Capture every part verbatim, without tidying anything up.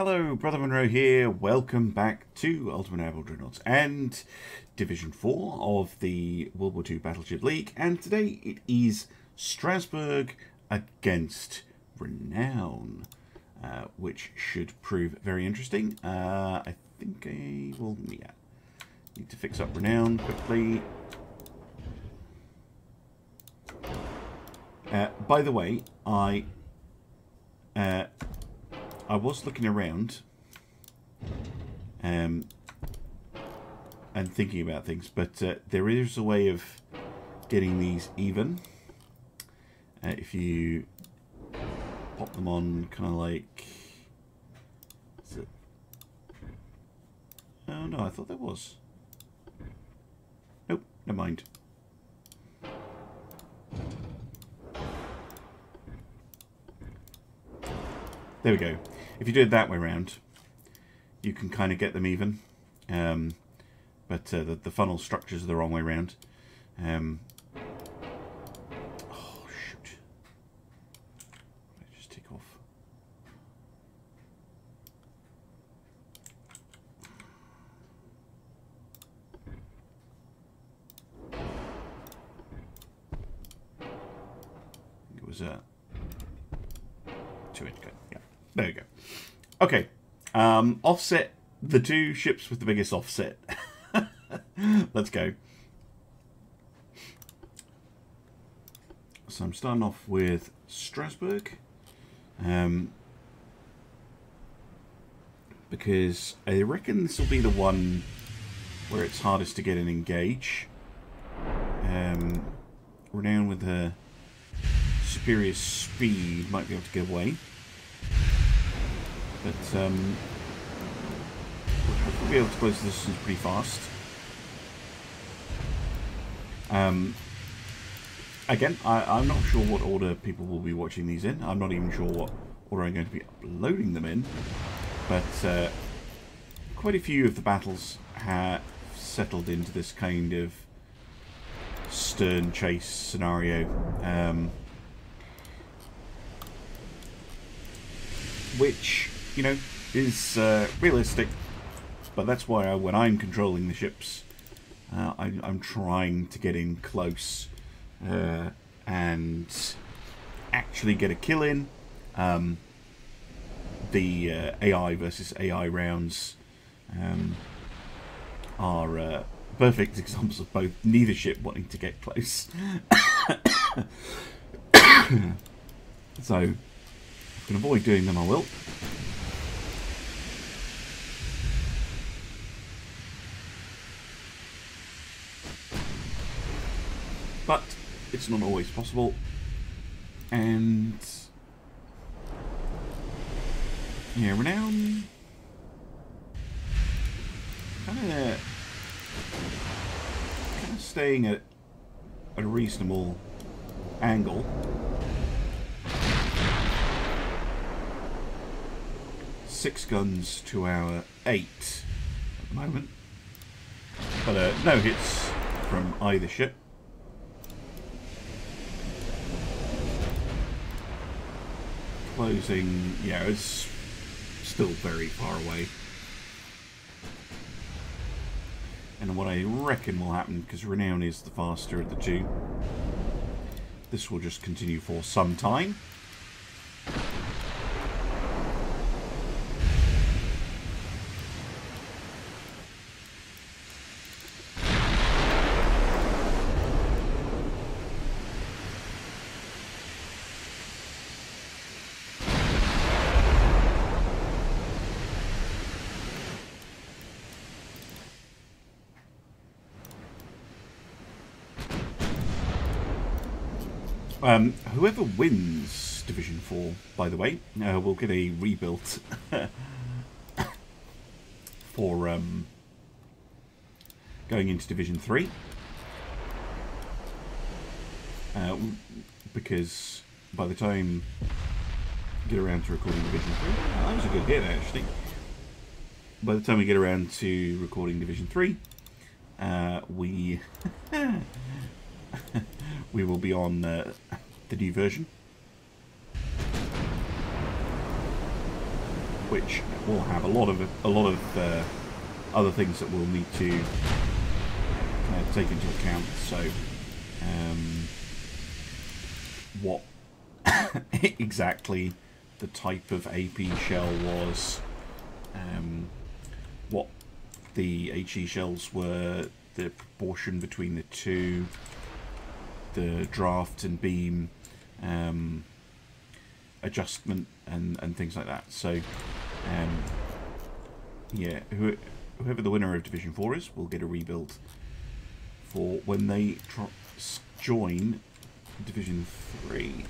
Hello, Brother Monroe here. Welcome back to Ultimate Admiral Dreadnoughts and Division four of the World War Two Battleship League. And today it is Strasbourg against Renown, uh, which should prove very interesting. Uh, I think I will, yeah. Need to fix up Renown quickly. Uh, by the way, I... Uh, I was looking around um, and thinking about things, but uh, there is a way of getting these even. Uh, if you pop them on kind of like... Is it? Oh no, I thought there was. Nope, never mind. There we go. If you do it that way around, you can kind of get them even. Um, but uh, the, the funnel structures are the wrong way around. Um, oh, shoot. What did I just take off? I think it was a... two inch cut. Yeah. There we go. Okay, um, offset the two ships with the biggest offset. Let's go. So I'm starting off with Strasbourg, um, because I reckon this will be the one where it's hardest to get an engage. Um, Renown with her superior speed might be able to get away. But um, we'll be able to close the distance pretty fast. Um, again, I, I'm not sure what order people will be watching these in. I'm not even sure what order I'm going to be uploading them in. But uh, quite a few of the battles have settled into this kind of stern chase scenario. Um, which... you know, is uh, realistic, but that's why I, when I'm controlling the ships, uh, I, I'm trying to get in close uh, and actually get a kill in. Um, the uh, A I versus A I rounds um, are uh, perfect examples of both neither ship wanting to get close. So, if I can avoid doing them, I will. But it's not always possible, and yeah, Renown kind of kind of staying at a reasonable angle. Six guns to our eight at the moment, but uh, no hits from either ship. Closing, yeah, it's still very far away. And what I reckon will happen, because Renown is the faster of the two, this will just continue for some time. Um, whoever wins Division four, by the way, uh, will get a rebuilt for um, going into Division three. Uh, because by the time we get around to recording Division three, uh, that was a good hit actually. By the time we get around to recording Division three, uh, we... we will be on uh, the new version. which will have a lot of a lot of uh, other things that we'll need to uh, take into account. So, um, what exactly the type of A P shell was, um, what the H E shells were, the proportion between the two, the draft and beam um, adjustment, and, and things like that. So, um, yeah, who, whoever the winner of Division four is will get a rebuild for when they tr join Division three.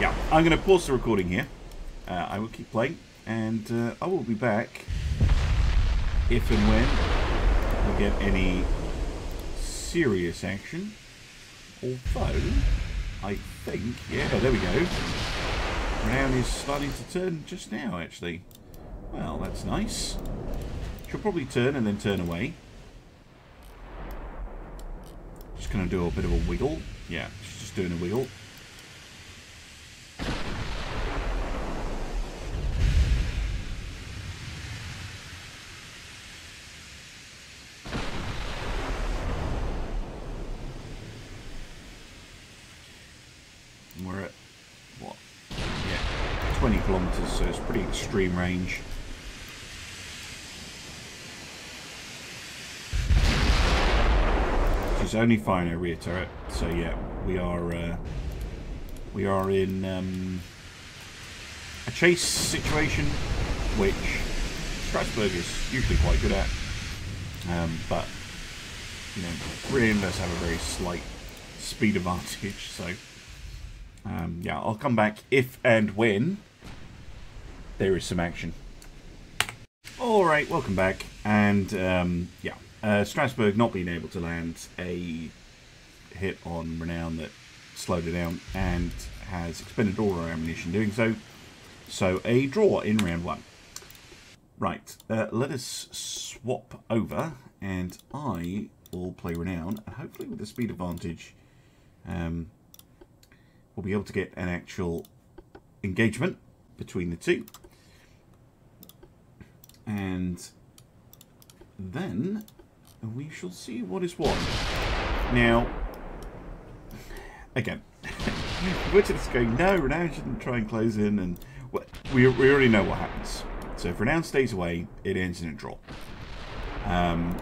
Yeah, I'm going to pause the recording here. Uh, I will keep playing, and uh, I will be back if and when we get any serious action. Although, I think, yeah, oh, there we go. Renown is starting to turn just now, actually. Well, that's nice. She'll probably turn and then turn away. Just gonna do a bit of a wiggle. Yeah, she's just doing a wiggle. twenty kilometers, so it's pretty extreme range. She's only firing her rear turret, so yeah, we are uh, we are in um, a chase situation, which Strasbourg is usually quite good at, um, but you know, rear inverse have a very slight speed advantage. So um, yeah, I'll come back if and when there is some action. Alright, welcome back. And, um, yeah, uh, Strasbourg not being able to land a hit on Renown that slowed her down, and has expended all her ammunition doing so. So, a draw in round one. Right, uh, let us swap over, and I will play Renown, and hopefully with the speed advantage, um, we'll be able to get an actual engagement between the two. And then we shall see what is what. Now, again, we're just going, no, Renown shouldn't try and close in, and we, we already know what happens. So if Renown stays away, it ends in a draw. Um,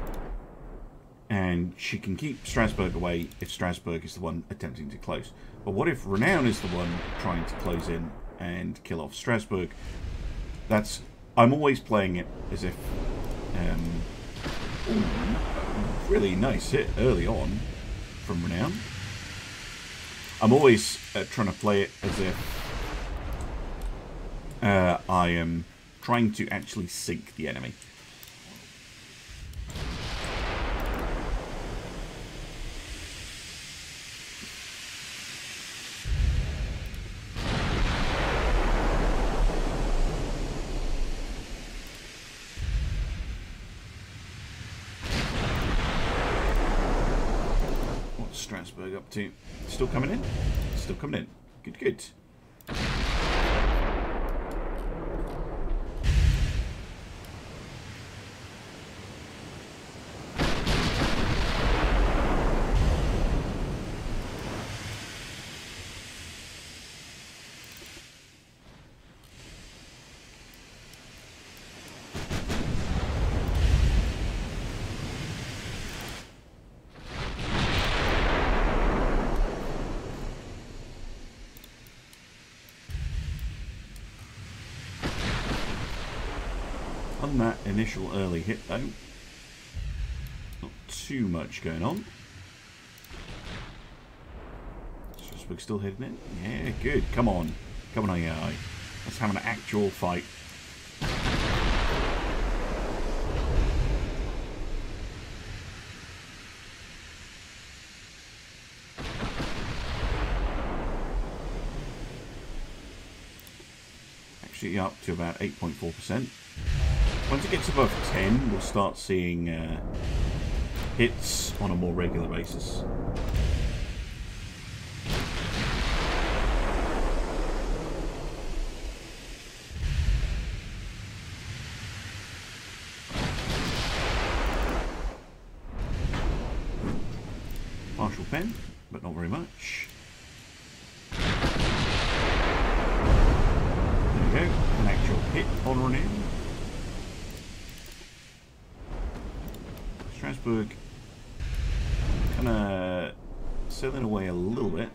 and she can keep Strasbourg away if Strasbourg is the one attempting to close. But what if Renown is the one trying to close in and kill off Strasbourg? That's... I'm always playing it as if... Um, ooh, really nice hit early on from Renown. I'm always uh, trying to play it as if uh, I am trying to actually sink the enemy. Strasbourg up to. Still coming in? Still coming in. Good, good. On that initial early hit though, not too much going on. Strasbourg still hitting it. Yeah, good. Come on. Come on, A I. Let's have an actual fight. Actually up to about eight point four percent. Once it gets above ten, we'll start seeing uh, hits on a more regular basis. partial pen, but not very much. There we go, an actual hit on Renown. Strasbourg kind of selling away a little bit.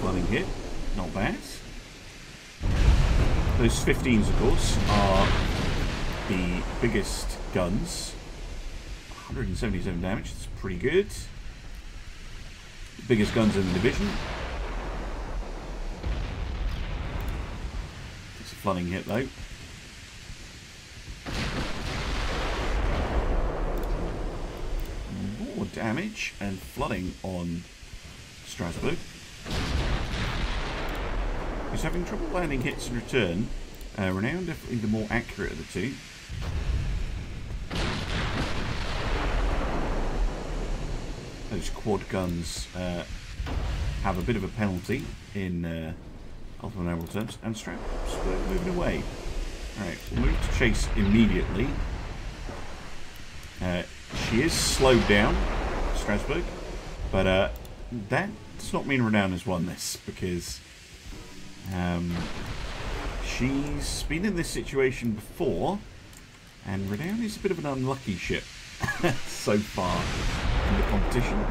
Flooding hit, not bad. Those fifteens, of course, are the biggest guns. one hundred seventy-seven damage, that's pretty good. The biggest guns in the division. It's a flooding hit, though. More damage and flooding on Strasbourg. He's having trouble landing hits in return. Uh, Renown definitely the more accurate of the two. Those quad guns uh, have a bit of a penalty in uh, Ultimate Admiral terms. And Straps were moving away. Alright, we'll move to chase immediately. Uh, she is slowed down, Strasbourg. But uh, that does not mean Renown has won this, because... Um, she's been in this situation before, and Renown is a bit of an unlucky ship so far in the competition.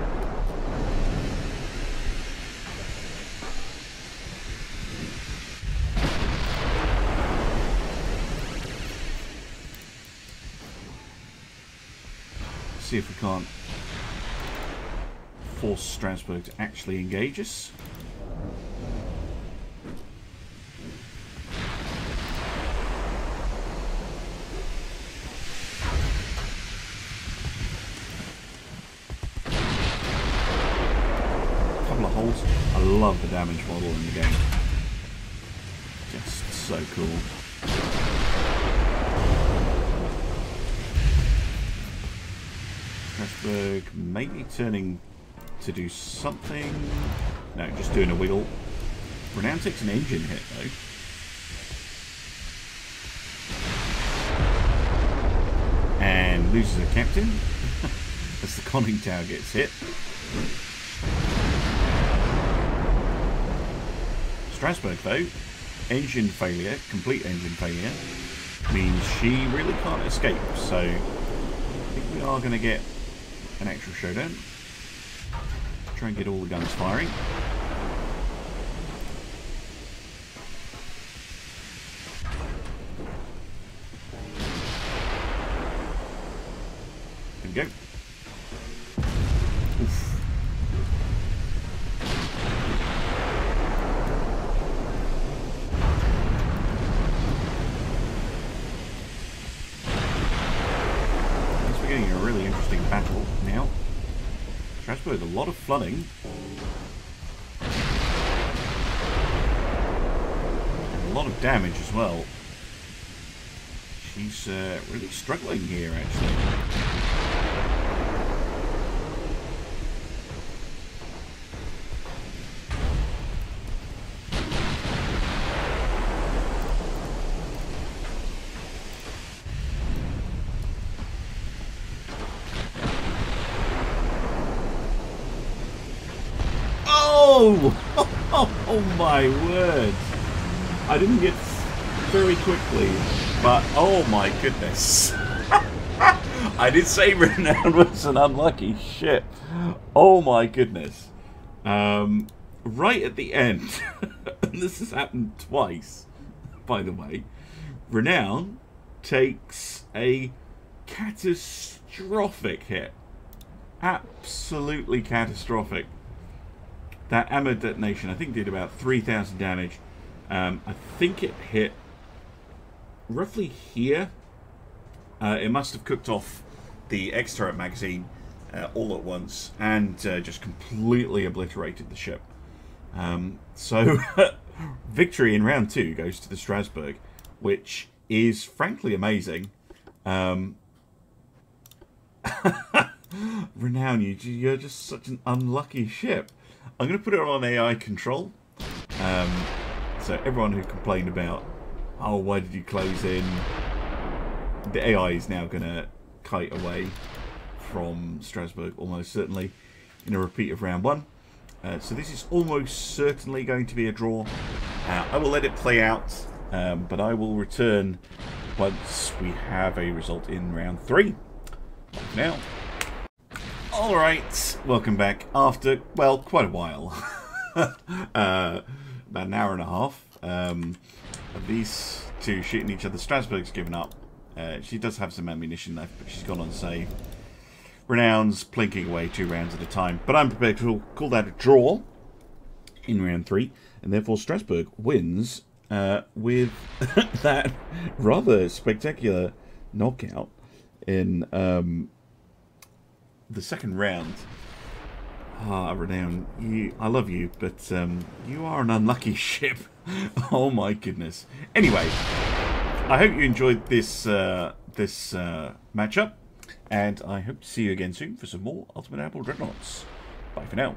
See if we can't force Strasbourg to actually engage us. I love the damage model in the game. Just so cool. Strasbourg maybe turning to do something. No, just doing a wiggle. Renown takes an engine hit though. And loses a captain as the conning tower gets hit. Strasbourg though, engine failure, complete engine failure, means she really can't escape, so I think we are going to get an actual showdown. Try and get all the guns firing. There we go. Strasbourg, a lot of flooding. And a lot of damage as well. She's uh, really struggling here, actually. Oh, oh, oh my word! I didn't get very quickly, but oh my goodness! I did say Renown was an unlucky ship. Oh my goodness! Um, right at the end, and this has happened twice, by the way. Renown takes a catastrophic hit. Absolutely catastrophic. That ammo detonation, I think, did about three thousand damage. Um, I think it hit roughly here. Uh, it must have cooked off the X-turret magazine uh, all at once and uh, just completely obliterated the ship. Um, so, victory in round two goes to the Strasbourg, which is frankly amazing. Um, Renown, you, you're just such an unlucky ship. I'm going to put it on A I control. Um, so everyone who complained about, oh, why did you close in? The A I is now going to kite away from Strasbourg, almost certainly, in a repeat of round one. Uh, so this is almost certainly going to be a draw. Uh, I will let it play out, um, but I will return once we have a result in round three. Like now. Alright, welcome back after, well, quite a while. uh, about an hour and a half. Um, these two shooting each other. Strasbourg's given up. Uh, she does have some ammunition left, but she's gone on save. Renown's plinking away two rounds at a time, but I'm prepared to call that a draw in round three, and therefore Strasbourg wins uh, with that rather spectacular knockout in um, the second round. Ah, Renown, you, I love you, but um, you are an unlucky ship. Oh my goodness. Anyway, I hope you enjoyed this uh, this uh, matchup. And I hope to see you again soon for some more Ultimate Admiral Dreadnoughts. Bye for now.